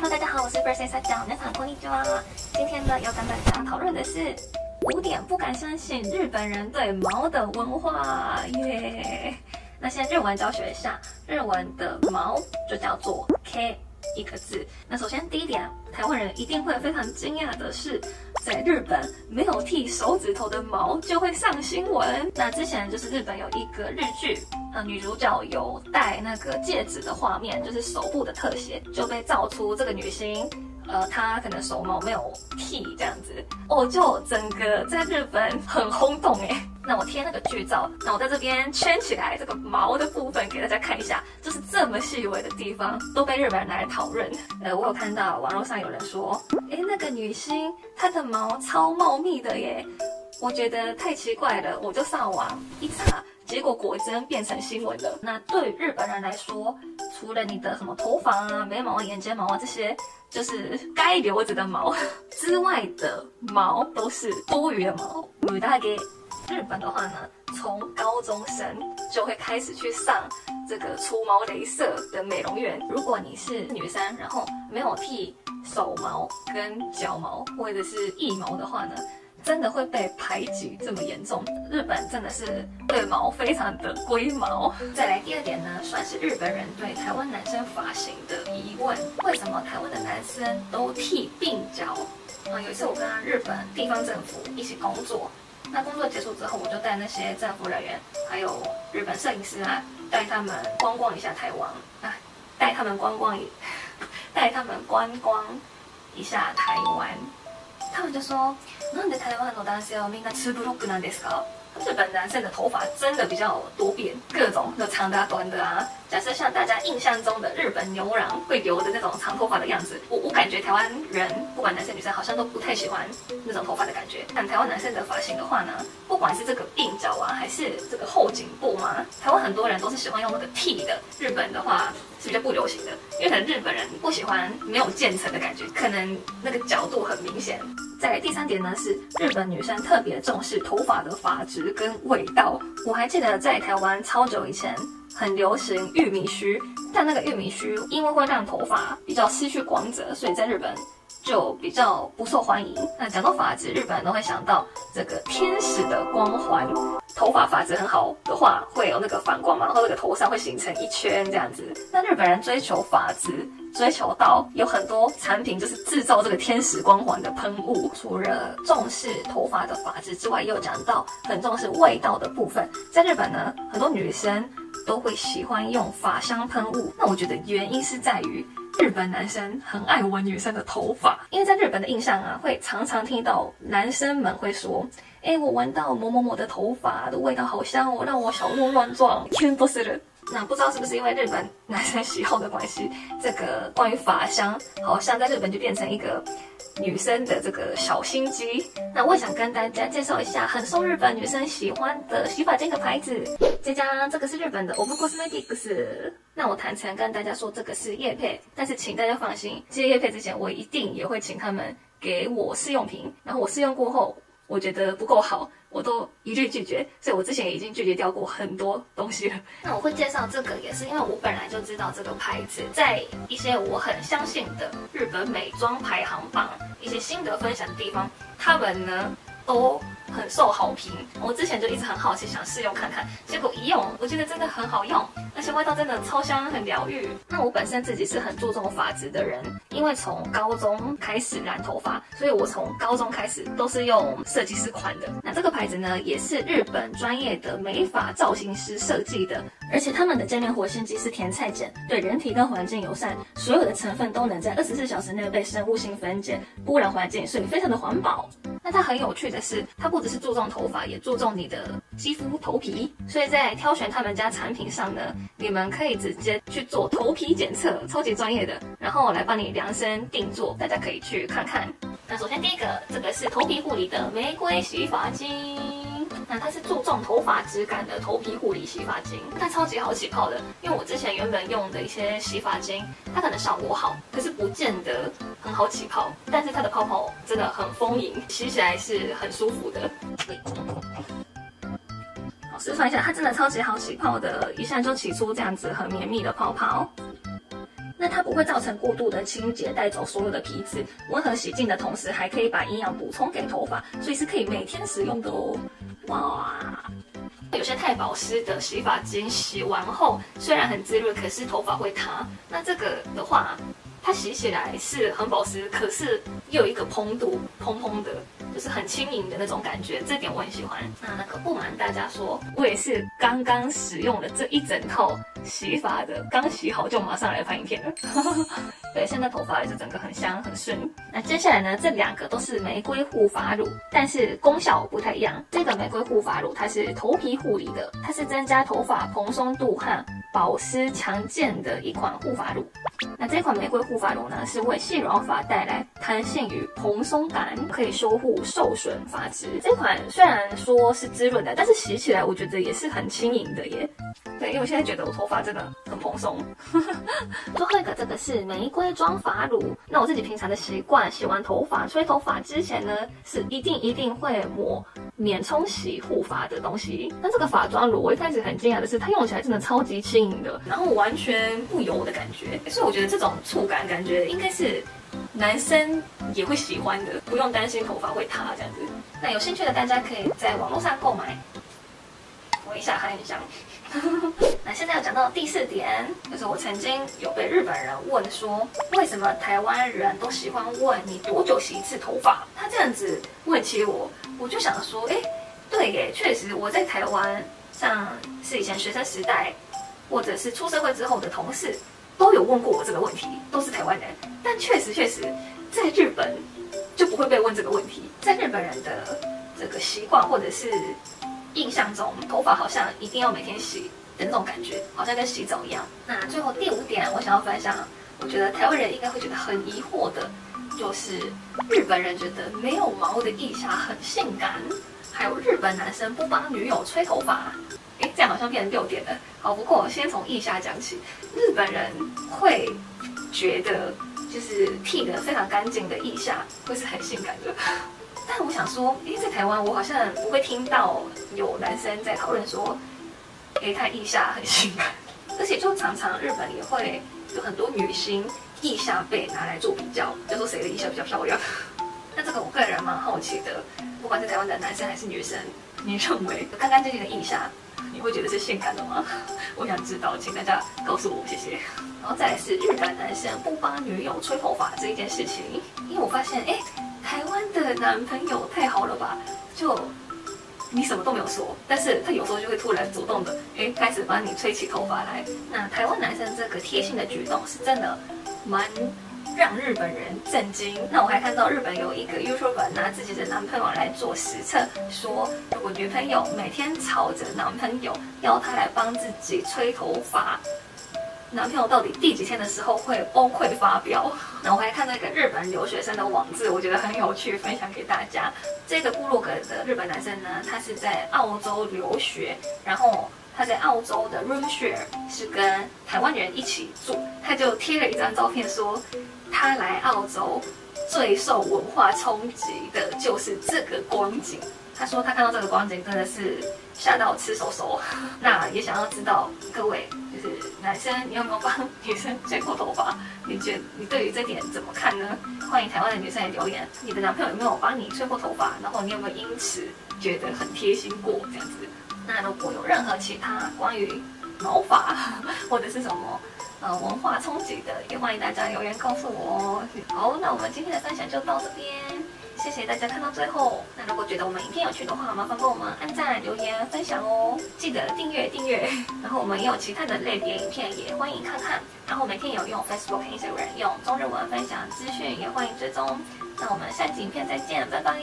Hello， 大家好，我是 Birthday 三酱，こんにちは。今天呢，要跟大家讨论的是5点不敢相信日本人对毛的文化耶。那先日文教学一下，日文的毛就叫做 K 一个字。那首先第一点，台湾人一定会非常惊讶的是，在日本没有剃手指头的毛就会上新闻。那之前就是日本有一个日剧。女主角有戴那个戒指的画面，就是手部的特写，就被造出这个女星，她可能手毛没有剃这样子，就整个在日本很轰动哎。那我贴那个剧照，那我在这边圈起来这个毛的部分给大家看一下，就是这么细微的地方都被日本人拿来讨论。我有看到网络上有人说，那个女星她的毛超茂密的耶，我觉得太奇怪了，我就上网一查。结果果真变成新闻了。那对日本人来说，除了你的什么头发啊、眉毛、眼睫毛啊这些，就是该留着的毛之外的毛都是多余的毛。大概日本的话呢，从高中生就会开始去上这个除毛雷射的美容院。如果你是女生，然后没有剃手毛跟脚毛或者是腋毛的话呢？真的会被排挤这么严重？日本真的是对毛非常的龟毛。再来第二点呢，算是日本人对台湾男生发型的疑问：为什么台湾的男生都剃鬓角？有一次我跟日本地方政府一起工作，那工作结束之后，我就带那些政府人员，还有日本摄影师啊，带他们观光一下台湾啊，带他们观光一下台湾。他们就说，なんで台湾の男性はみんなツーブロックなんですか？日本男生的头发真的比较多变，各种有长的、短的啊。假设像大家印象中的日本牛郎会留的那种长头发的样子，我感觉台湾人不管男生女生好像都不太喜欢那种头发的感觉。但台湾男生的发型的话呢，不管是这个鬓角啊，还是这个后颈部嘛，台湾很多人都是喜欢用那个剃的。日本的话是比较不流行的，因为可能日本人不喜欢没有渐层的感觉，可能那个角度很明显。再来第三点呢，是日本女生特别重视头发的发质跟味道。我还记得在台湾超久以前很流行玉米须，但那个玉米须因为会让头发比较失去光泽，所以在日本就比较不受欢迎。那讲到发质，日本人都会想到这个天使的光环。头发发质很好的话，会有那个反光嘛，然后那个头上会形成一圈这样子。那日本人追求发质，追求到有很多产品就是制造这个天使光环的喷雾。除了重视头发的发质之外，也有讲到很重视味道的部分。在日本呢，很多女生都会喜欢用发香喷雾。那我觉得原因是在于日本男生很爱闻女生的头发，因为在日本的印象啊，会常常听到男生们会说：“我闻到某某某的头发的味道好香哦，让我小鹿乱撞。”天不是人。那不知道是不是因为日本男生喜好的关系，这个关于发香，好像在日本就变成一个女生的这个小心机。那我想跟大家介绍一下很受日本女生喜欢的洗发精的牌子，这个是日本的 OVO Cosmetics。那我坦诚跟大家说，这个是业配，但是请大家放心，接业配之前，我一定也会请他们给我试用品，然后我试用过后，我觉得不够好，我都一律拒绝，所以我之前已经拒绝掉过很多东西了。那我会介绍这个，也是因为我本来就知道这个牌子，在一些我很相信的日本美妆排行榜一些心得分享的地方，他们呢都很受好评。我之前就一直很好奇，想试用看看，结果一用，我觉得真的很好用，而且味道真的超香，很疗愈。那我本身自己是很注重发质的人，因为从高中开始染头发，所以我从高中开始都是用设计师款的。那这个牌子呢，也是日本专业的美发造型师设计的，而且他们的界面活性剂是甜菜碱，对人体跟环境友善，所有的成分都能在24小时内被生物性分解，不污染环境，所以非常的环保。那它很有趣的是，它不只是注重头发，也注重你的肌肤头皮，所以在挑选他们家产品上呢，你们可以直接去做头皮检测，超级专业的，然后来帮你量身定做，大家可以去看看。那首先第一个，这个是头皮护理的玫瑰洗发精。那它是注重头发质感的头皮护理洗发精，它超级好起泡的。因为我之前原本用的一些洗发精，它可能效果好，可是不见得很好起泡，但是它的泡泡真的很丰盈，洗起来是很舒服的。好，示范一下，它真的超级好起泡的，一下就起出这样子很绵密的泡泡。那它不会造成过度的清洁，带走所有的皮脂。温和洗净的同时，还可以把营养补充给头发，所以是可以每天使用的哦。哇！ 有些太保湿的洗发精洗完后虽然很滋润，可是头发会塌。那这个的话，它洗起来是很保湿，可是又有一个蓬度，蓬蓬的，就是很轻盈的那种感觉，这点我很喜欢。那可不瞒大家说，我也是刚刚使用了这一整套洗发的，刚洗好就马上来拍影片了。对，现在头发也是整个很香很顺。那接下来呢，这两个都是玫瑰护发乳，但是功效不太一样。这个玫瑰护发乳它是头皮护理的，它是增加头发蓬松度和保湿强健的一款护发乳。那这款玫瑰护发乳呢，是为细软发带来弹性与蓬松感，可以修护受损发质。这款虽然说是滋润的，但是洗起来我觉得也是很轻盈的耶。对，因为我现在觉得我头发真的很蓬松。最后一个这个是玫瑰妆发乳，那我自己平常的习惯，洗完头发、吹头发之前呢，是一定会抹免冲洗护发的东西。那这个发妆乳，我一开始很惊讶的是，它用起来真的超级轻盈的，然后完全不油的感觉，所以我觉得这种触感感觉应该是男生也会喜欢的，不用担心头发会塌这样子。那有兴趣的大家可以在网络上购买。我一下还很香。那现在要讲到第四点，就是我曾经有被日本人问说，为什么台湾人都喜欢问你多久洗一次头发？他这样子问起我，我就想说，对耶，确实我在台湾，像是以前学生时代，或者是出社会之后的同事，都有问过我这个问题，都是台湾人，但确实，在日本就不会被问这个问题，在日本人的这个习惯或者是。 印象中，头发好像一定要每天洗的那种感觉，好像跟洗澡一样。那最后第五点，我想要分享，我觉得台湾人应该会觉得很疑惑的，就是日本人觉得没有毛的腋下很性感，还有日本男生不帮女友吹头发。这样好像变成6点了。好，不过我先从腋下讲起，日本人会觉得就是剃得非常干净的腋下会是很性感的。 但我想说，在台湾我好像不会听到有男生在讨论说，他腋下很性感，而且就常常日本也会有很多女星腋下被拿来做比较，就说谁的腋下比较漂亮。那这个我个人蛮好奇的，不管是台湾的男生还是女生，你认为干干净净的腋下，你会觉得是性感的吗？我想知道，请大家告诉我，谢谢。然后再来是日本男生不帮女友吹头发这一件事情，因为我发现，台湾的男朋友太好了吧？就你什么都没有说，但是他有时候就会突然主动的，开始帮你吹起头发来。那台湾男生这个贴心的举动是真的蛮让日本人震惊。那我还看到日本有一个 YouTuber 拿自己的男朋友来做实测，说如果女朋友每天吵着男朋友要他来帮自己吹头发。 男朋友到底第几天的时候会崩溃发飙？然后我还看到一个日本留学生的网志，我觉得很有趣，分享给大家。这个部落格的日本男生呢，他是在澳洲留学，然后他在澳洲的 room share 是跟台湾人一起住，他就贴了一张照片说，他来澳洲最受文化冲击的就是这个光景。他说他看到这个光景真的是吓到吃手手。那也想要知道各位。 就是男生，你有没有帮女生吹过头发？你对于这点怎么看呢？欢迎台湾的女生来留言，你的男朋友有没有帮你吹过头发？然后你有没有因此觉得很贴心过这样子？那如果有任何其他关于毛发或者是什么文化冲击的，也欢迎大家留言告诉我哦。好，那我们今天的分享就到这边，谢谢大家看到最后。那如果觉得我们影片有趣的话，麻烦帮我们按赞、留言、分享哦。记得订阅。然后我们也有其他的类别影片，也欢迎看看。然后每天有用 Facebook、Instagram 用中日文分享资讯，也欢迎追踪。那我们下集影片再见，拜拜。